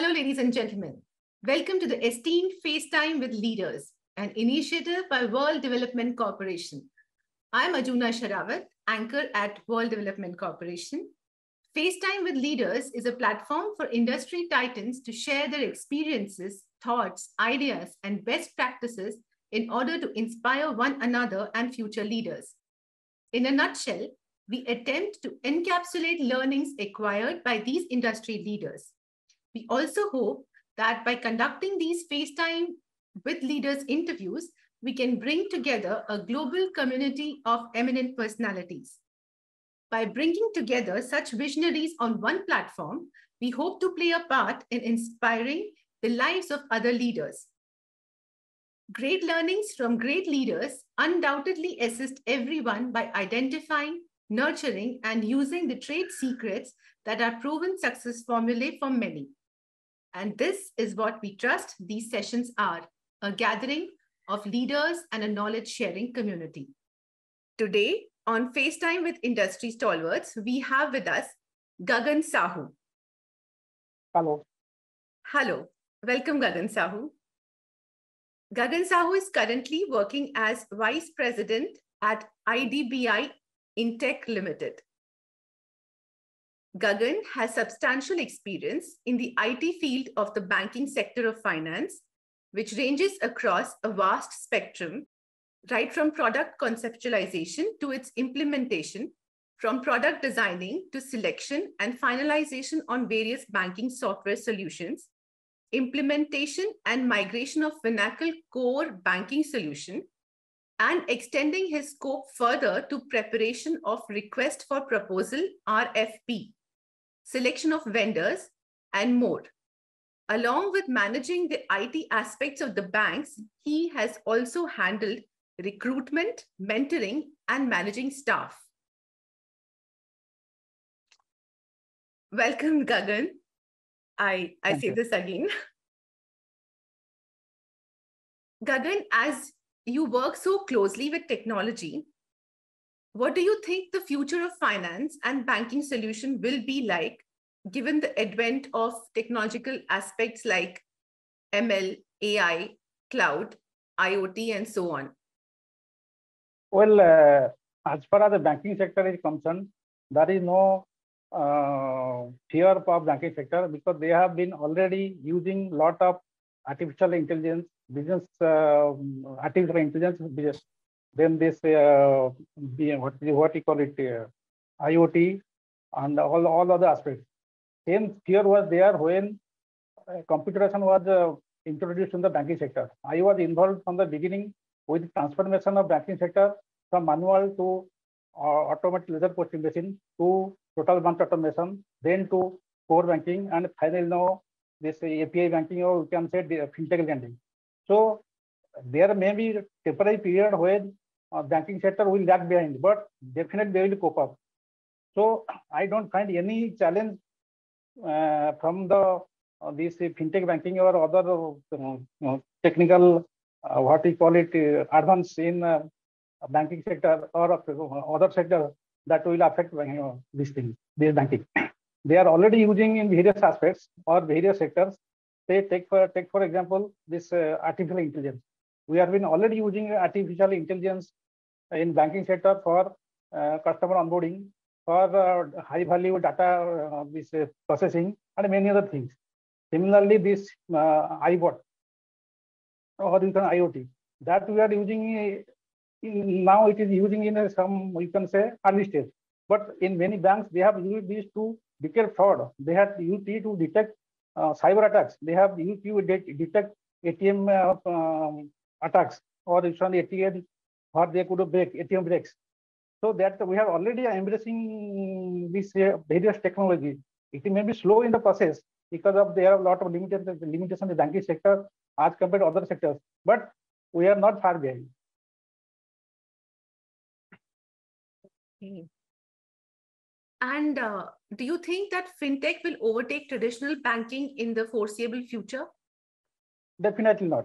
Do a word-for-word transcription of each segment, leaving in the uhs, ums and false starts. Hello, ladies and gentlemen. Welcome to the esteemed FaceTime with Leaders, an initiative by World Development Corporation. I'm Arjuna Sharavat, anchor at World Development Corporation. FaceTime with Leaders is a platform for industry titans to share their experiences, thoughts, ideas, and best practices in order to inspire one another and future leaders. In a nutshell, we attempt to encapsulate learnings acquired by these industry leaders. We also hope that by conducting these FaceTime with Leaders interviews, we can bring together a global community of eminent personalities. By bringing together such visionaries on one platform, we hope to play a part in inspiring the lives of other leaders. Great learnings from great leaders undoubtedly assist everyone by identifying, nurturing, and using the trade secrets that are proven success formulae for many. And this is what we trust these sessions are, a gathering of leaders and a knowledge-sharing community. Today, on FaceTime with Industry Stalwarts, we have with us Gagan Sahoo. Hello. Hello. Welcome, Gagan Sahoo. Gagan Sahoo is currently working as Vice President at I D B I Intech Limited. Gagan has substantial experience in the I T field of the banking sector of finance, which ranges across a vast spectrum, right from product conceptualization to its implementation, from product designing to selection and finalization on various banking software solutions, implementation and migration of Finacle Core Banking Solution, and extending his scope further to preparation of request for proposal, R F P, selection of vendors, and more. Along with managing the I T aspects of the banks, he has also handled recruitment, mentoring, and managing staff. Welcome, Gagan. I, I say this again. Gagan, as you work so closely with technology, what do you think the future of finance and banking solution will be like, given the advent of technological aspects like M L, A I, cloud, I O T, and so on? Well, uh, as far as the banking sector is concerned, there is no uh, fear of banking sector, because they have been already using lot of artificial intelligence, business, uh, artificial intelligence business. Then this, uh, what, what you call it, uh, I O T, and all, all other aspects. Same fear was there when uh, computerization was uh, introduced in the banking sector. I was involved from the beginning with transformation of banking sector from manual to uh, automatic laser posting machine to total branch automation, then to core banking, and finally now this A P I banking, or we can say fintech lending. So there may be a temporary period when uh, banking sector will lag behind, but definitely they will cope up. So I don't find any challenge uh, from the uh, this uh, fintech banking or other uh, you know, technical uh, what we call it uh, advance in uh, banking sector or uh, other sector that will affect you know, this thing, this banking. They are already using in various aspects or various sectors. They take for take for example this uh, artificial intelligence. We have been already using artificial intelligence in banking sector for uh, customer onboarding, for uh, high value data uh, this, uh, processing, and many other things. Similarly, this uh, iBot or you can I O T that we are using in, now, it is using in some, you can say, early stage. But in many banks, they have used these to detect fraud. They have used to detect uh, cyber attacks. They have used to detect A T M uh, um, attacks, or it's on A T M, or they could break A T M breaks. So that we are already embracing this various technology. It may be slow in the process because of there are a lot of limitations limitations in the banking sector as compared to other sectors. But we are not far behind. Okay. And uh, do you think that fintech will overtake traditional banking in the foreseeable future? Definitely not.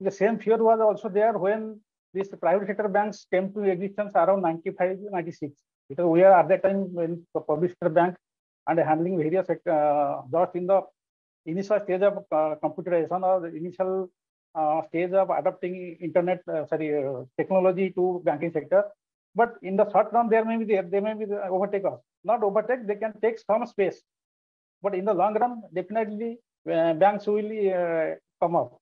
The same fear was also there when these private sector banks came to existence around ninety-five, ninety-six, because we are at that time when the public sector bank and handling various uh, jobs in the initial stage of uh, computerization or the initial uh, stage of adopting internet, uh, sorry, uh, technology to banking sector. But in the short run, there may be there, they may be the overtake us. Not overtake, they can take some space. But in the long run, definitely uh, banks will uh, come up.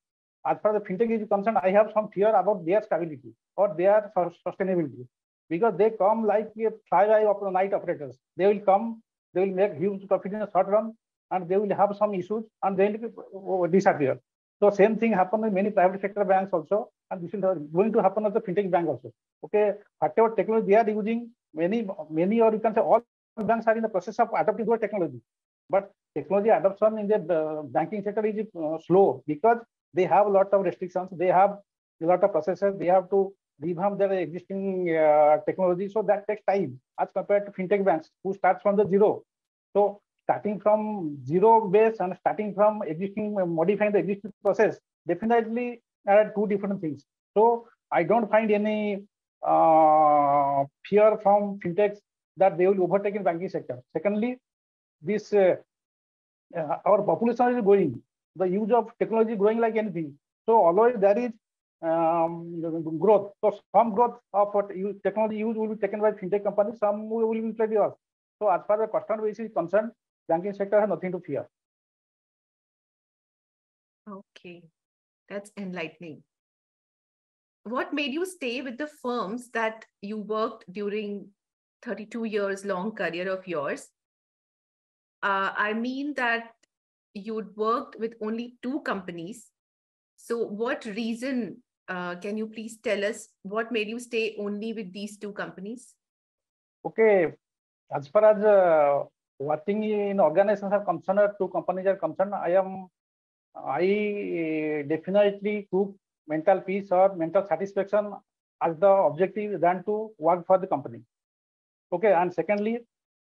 As far as the fintech is concerned, I have some fear about their stability or their sustainability, because they come like a fly-by night operators. They will come, they will make huge profit in the short run, and they will have some issues, and they will disappear. So same thing happened in many private sector banks also, and this is going to happen at the fintech bank also. Okay, whatever technology they are using, many, many, or you can say all banks are in the process of adopting their technology. But technology adoption in the banking sector is uh, slow, because they have a lot of restrictions. They have a lot of processes. They have to revamp their existing uh, technology. So that takes time as compared to fintech banks who starts from the zero. So starting from zero base and starting from existing, uh, modifying the existing process, definitely are two different things. So I don't find any uh, fear from fintechs that they will overtake in banking sector. Secondly, this uh, uh, our population is growing. The use of technology growing like anything. So always there is um, growth. So some growth of what technology use will be taken by fintech companies, some will be taken by us. So as far as the customer base is concerned, banking sector has nothing to fear. Okay, that's enlightening. What made you stay with the firms that you worked during thirty-two years long career of yours? Uh, I mean that you'd worked with only two companies. So what reason, uh, can you please tell us what made you stay only with these two companies? Okay, as far as uh, working in organizations are concerned, two companies are concerned, I am, I definitely took mental peace or mental satisfaction as the objective than to work for the company. Okay, and secondly,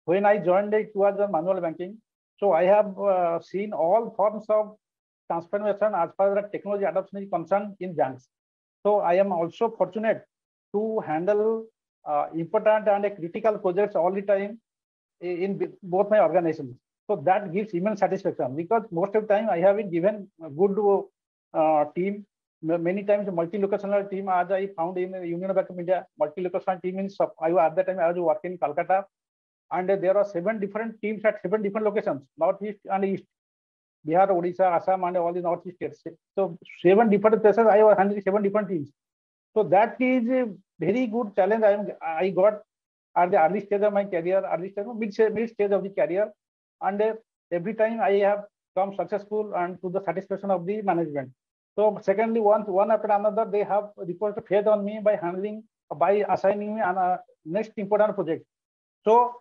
when I joined, it was a manual banking. So I have uh, seen all forms of transformation as far as technology adoption is concerned in banks. So I am also fortunate to handle uh, important and uh, critical projects all the time in, in both my organizations. So that gives immense satisfaction, because most of the time I have been given a good uh, team, many times a multi-locational team, as I found in the Union Bank of India. Multi-locational team means I, at that time I was working in Kolkata. And there are seven different teams at seven different locations, Northeast and East, Bihar, Odisha, Assam, and all the Northeast states. So seven different places, I was handling seven different teams. So that is a very good challenge I, am, I got at the early stage of my career, early stage, mid, mid stage of the career. And every time I have come successful and to the satisfaction of the management. So secondly, once one after another, they have reposed faith on me by handling, by assigning me on a next important project. So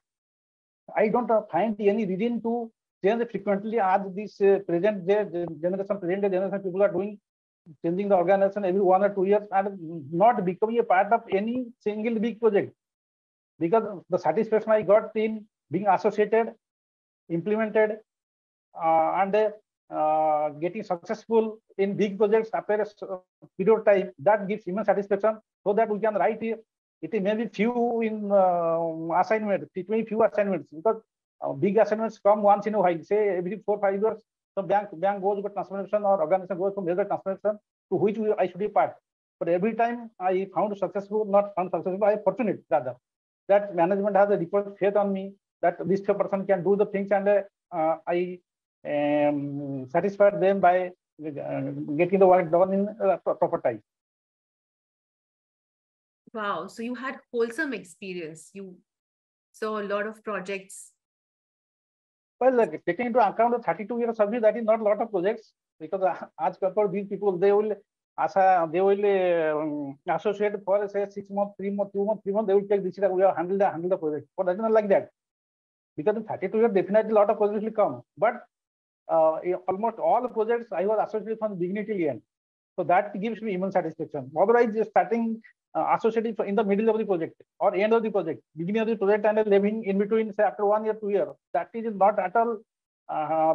I don't find any reason to change frequently as this uh, present day generation, present day generation people are doing, changing the organization every one or two years and not becoming a part of any single big project. Because the satisfaction I got in being associated, implemented, uh, and uh, getting successful in big projects after a period of time, that gives immense satisfaction, so that we can write here. It may be few in uh, assignments, it may be few assignments, because uh, big assignments come once in a while, say every four, five years, so bank, bank goes for transformation or organization goes for major transformation to which we, I should be part. But every time I found successful, not found successful, I am fortunate rather, that management has a reposed faith on me, that this person can do the things, and uh, I um, satisfy them by uh, getting the work done in uh, proper time. Wow, so you had wholesome experience. You saw a lot of projects. Well, uh, taking into account the thirty-two year service, that is not a lot of projects, because uh, as per these people, they will as a, they will uh, um, associate for say six months, three months, two months, three months. They will take this that we have handled the handle the project. But that is not like that, because in thirty-two years, definitely a lot of projects will come. But uh, almost all projects I was associated from the beginning till the end. So that gives me immense satisfaction. Otherwise, starting uh, associated in the middle of the project or end of the project, beginning of the project, and living in between, say after one year, two years, that is not at all uh,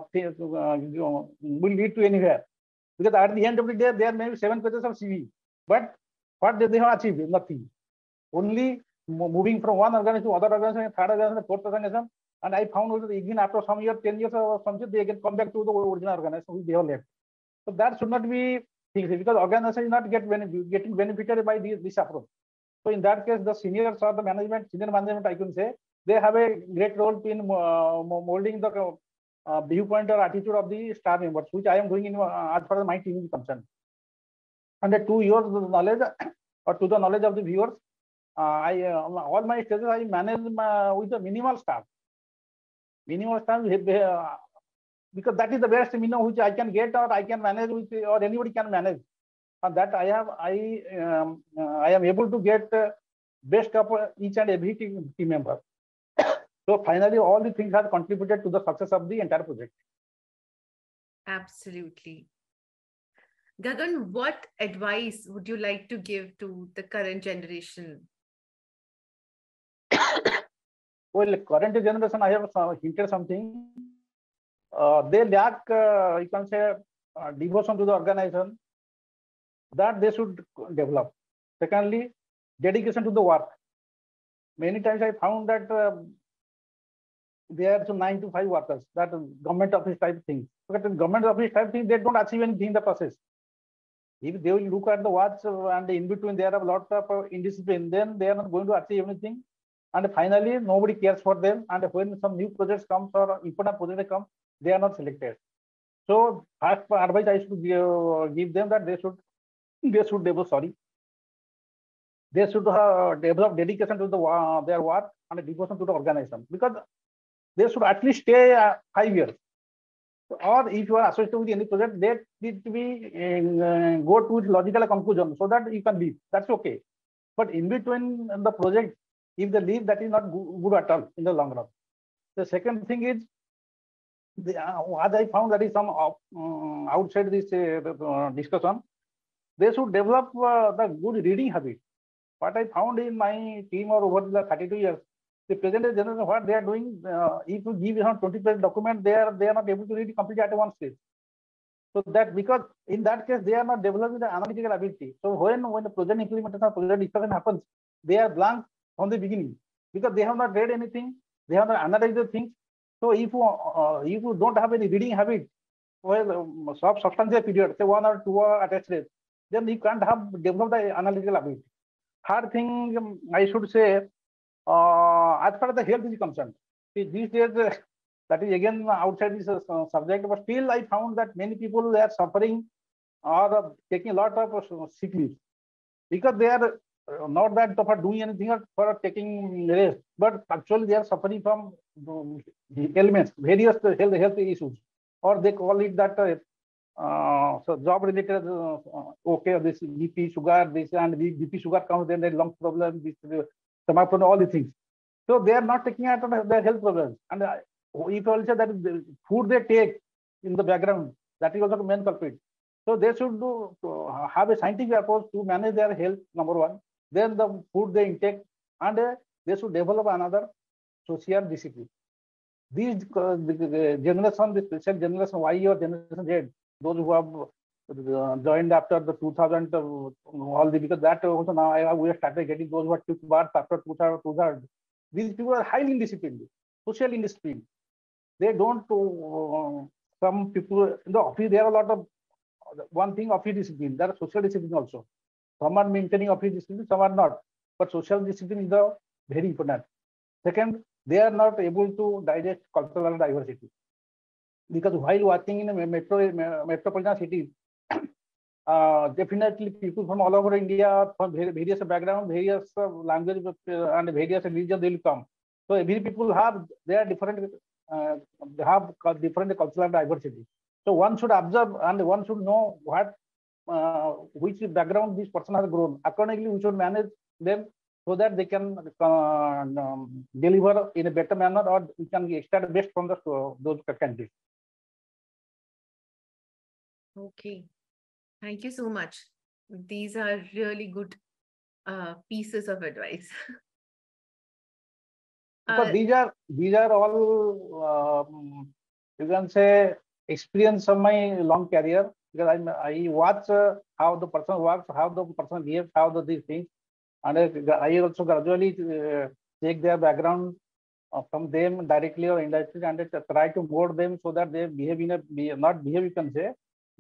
will lead to anywhere. Because at the end of the day, there may be seven pages of C V, but what did they have achieved? Nothing. Only moving from one organization to other organization, third organization, fourth organization, And I found out that again after some year, ten years or something, they again come back to the original organization which they have left. So that should not be things, because organization is not get getting benefited by this, this approach. So in that case, the seniors or the management, senior management, I can say, they have a great role in uh, molding the uh, viewpoint or attitude of the staff members, which I am doing in uh, as far as my team is concerned. And the two years of knowledge, or to the knowledge of the viewers, uh, I uh, all my stages I manage my, with the minimal staff. Minimal staff, uh, because that is the best minimum which I can get, or I can manage with, or anybody can manage. And that I have, I, um, uh, I am able to get uh, best of each and every team, team member. So finally, all the things have contributed to the success of the entire project. Absolutely. Gagan, what advice would you like to give to the current generation? Well, current generation, I have hinted something. Uh, they lack, uh, you can say, uh, devotion to the organization that they should develop. Secondly, dedication to the work. Many times I found that uh, there are some nine to five workers, that government office type thing. But in government office type thing, they don't achieve anything in the process. If they will look at the watch and in between there are a lot of indiscipline, then they are not going to achieve anything. And finally, nobody cares for them. And when some new projects come or important projects come, they are not selected. So first advice I should give, give them that they should they should develop sorry. They should uh, develop dedication to the uh, their work and devotion to the organization, because they should at least stay uh, five years. Or if you are associated with any project, they need to be uh, go to logical conclusion so that you can leave. That's okay. But in between the project, if they leave, that is not good at all in the long run. The second thing is, the, uh, as I found, that is some uh, outside this uh, discussion, they should develop uh, the good reading habit. What I found in my team or over the thirty-two years, the present generation, what they are doing, uh, if you give around twenty page document, they are, they are not able to read it completely at one stage. So that, because in that case, they are not developing the analytical ability. So when, when the project implementation or project discussion happens, they are blank from the beginning, because they have not read anything, they have not analyzed the things. So if you, uh, if you don't have any reading habit, well, um, substantial period, say one or two or at a stage, then you can't have developed the analytical ability. Third thing, um, I should say, uh, as far as the health is concerned, see, these days, uh, that is again outside this uh, subject, but still I found that many people they are suffering or uh, taking a lot of uh, sick leave, because they are uh, not that for doing anything or for taking rest, but actually they are suffering from um, ailments, various health, health issues, or they call it that uh, Uh, so job-related, uh, okay, this B P, sugar, this and B P sugar comes, then the lung problem, this stomach problem, all these things. So they are not taking out of their health problems. And uh, if I will say that the food they take in the background, that is also the main culprit. So they should do, uh, have a scientific approach to manage their health, number one. Then the food they intake, and uh, they should develop another social discipline. These uh, the, the generation, the special generation Y or generation Z, those who have joined after the two thousand, all the, because that also now I, we have started getting those who are took birth after two thousand. These people are highly indisciplined, socially indisciplined. They don't, uh, some people in the office, there are a lot of, one thing, office discipline, there are social discipline also. Some are maintaining office discipline, some are not. But social discipline is the very important. Second, they are not able to digest cultural diversity. Because while working in a metro, metropolitan cities, uh, definitely people from all over India, from various backgrounds, various languages, and various religions, they will come. So every people have their different, uh, they have different cultural diversity. So one should observe and one should know what, uh, which background this person has grown. Accordingly, we should manage them so that they can uh, um, deliver in a better manner, or we can extract best from the, uh, those candidates. Okay, thank you so much. These are really good uh, pieces of advice. uh, so these are these are all um, you can say experience of my long career, because I'm, I watch uh, how the person works, how the person behaves, how the these things, and I, I also gradually uh, take their background uh, from them directly or indirectly, and try to mold them so that they behave in a be, not behave you can say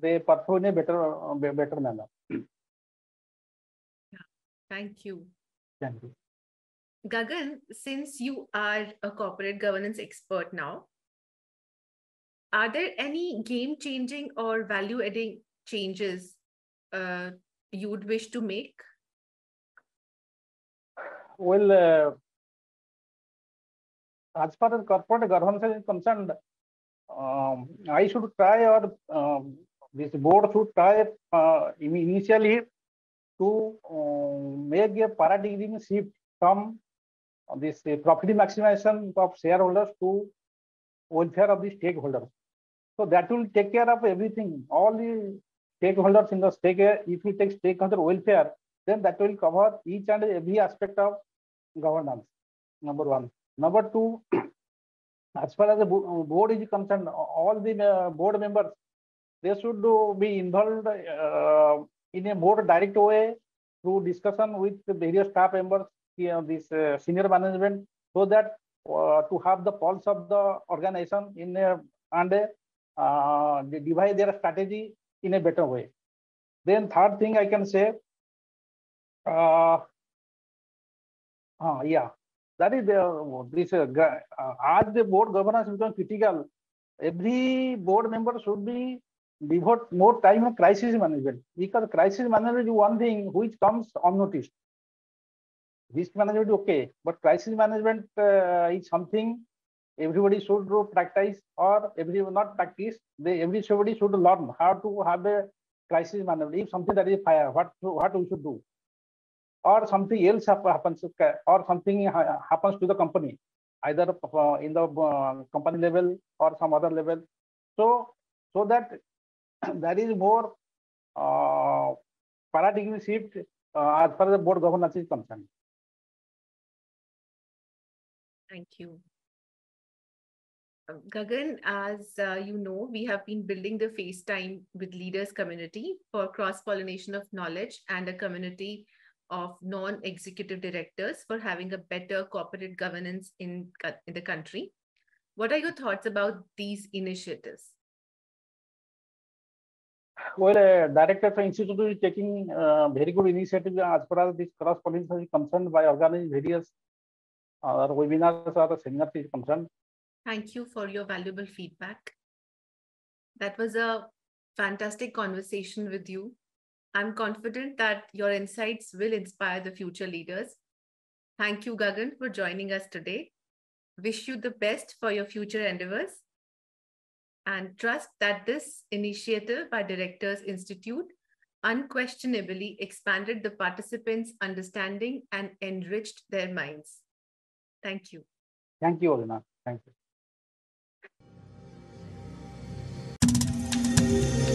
they perform in a better uh, better manner. Yeah. Thank you. Thank you. Gagan, since you are a corporate governance expert now, are there any game-changing or value-adding changes uh, you would wish to make? Well, uh, as far as corporate governance is concerned, um, I should try or um, this board should try uh, initially to uh, make a paradigm shift from this uh, profit maximization of shareholders to welfare of the stakeholders. So that will take care of everything. All the stakeholders in the stake, if you take stakeholder welfare, then that will cover each and every aspect of governance, number one. Number two, as far as the board is concerned, all the board members, they should be involved uh, in a more direct way through discussion with the various staff members, you know, this uh, senior management, so that Uh, to have the pulse of the organization in a, and a, uh, they devise their strategy in a better way. Then third thing I can say, uh, uh, yeah, that is the, this, uh, uh, as the board governance becomes critical, every board member should be devote more time to crisis management, because crisis management is one thing which comes unnoticed. Risk management is okay, but crisis management uh, is something everybody should practice, or everyone not practice. They, everybody should learn how to have a crisis management. If something that is fire, what what we should do, or something else happens, or something happens to the company, either in the company level or some other level. So so that there is more uh, paradigm shift uh, as far as the board governance is concerned. Thank you. Gagan, as uh, you know, we have been building the FaceTime with Leaders community for cross-pollination of knowledge and a community of non-executive directors for having a better corporate governance in, in the country. What are your thoughts about these initiatives? Well, uh, Directors Institute is taking uh, very good initiative as far as this cross-pollination is concerned by organizing various our webinars or the seminars is concerned. Thank you for your valuable feedback. That was a fantastic conversation with you. I'm confident that your insights will inspire the future leaders. Thank you, Gagan, for joining us today. Wish you the best for your future endeavors, and trust that this initiative by Directors Institute unquestionably expanded the participants' understanding and enriched their minds. Thank you. Thank you, Arjuna. Thank you.